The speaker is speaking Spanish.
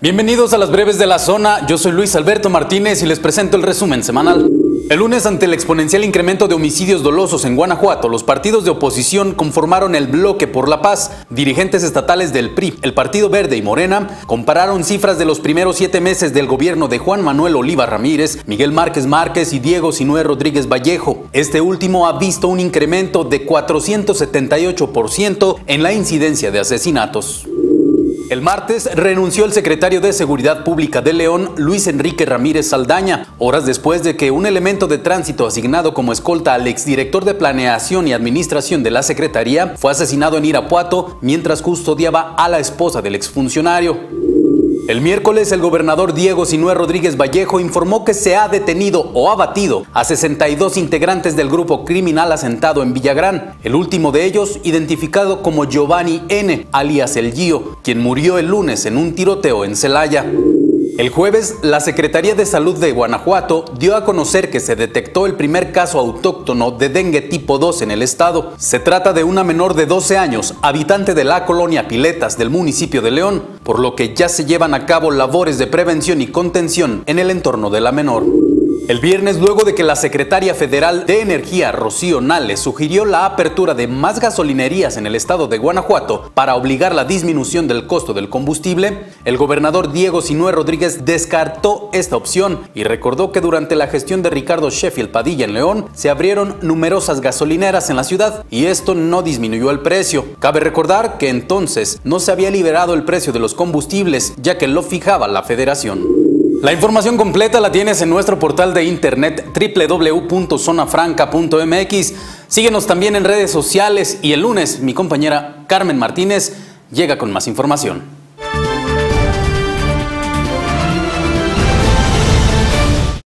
Bienvenidos a las breves de la zona, yo soy Luis Alberto Martínez y les presento el resumen semanal. El lunes, ante el exponencial incremento de homicidios dolosos en Guanajuato, los partidos de oposición conformaron el Bloque por la Paz. Dirigentes estatales del PRI, el Partido Verde y Morena compararon cifras de los primeros 7 meses del gobierno de Juan Manuel Oliva Ramírez, Miguel Márquez Márquez y Diego Sinhue Rodríguez Vallejo. Este último ha visto un incremento de 478% en la incidencia de asesinatos. El martes renunció el secretario de Seguridad Pública de León, Luis Enrique Ramírez Saldaña, horas después de que un elemento de tránsito asignado como escolta al exdirector de Planeación y Administración de la Secretaría fue asesinado en Irapuato mientras custodiaba a la esposa del exfuncionario. El miércoles, el gobernador Diego Sinhue Rodríguez Vallejo informó que se ha detenido o abatido a 62 integrantes del grupo criminal asentado en Villagrán, el último de ellos identificado como Giovanni N., alias El Gio, quien murió el lunes en un tiroteo en Celaya. El jueves, la Secretaría de Salud de Guanajuato dio a conocer que se detectó el primer caso autóctono de dengue tipo 2 en el estado. Se trata de una menor de 12 años, habitante de la colonia Piletas del municipio de León, por lo que ya se llevan a cabo labores de prevención y contención en el entorno de la menor. El viernes, luego de que la secretaria federal de Energía, Rocío Nale, sugirió la apertura de más gasolinerías en el estado de Guanajuato para obligar la disminución del costo del combustible, el gobernador Diego Sinhue Rodríguez descartó esta opción y recordó que durante la gestión de Ricardo Sheffield Padilla en León se abrieron numerosas gasolineras en la ciudad y esto no disminuyó el precio. Cabe recordar que entonces no se había liberado el precio de los combustibles, ya que lo fijaba la federación. La información completa la tienes en nuestro portal de internet www.zonafranca.mx. Síguenos también en redes sociales y el lunes mi compañera Carmen Martínez llega con más información.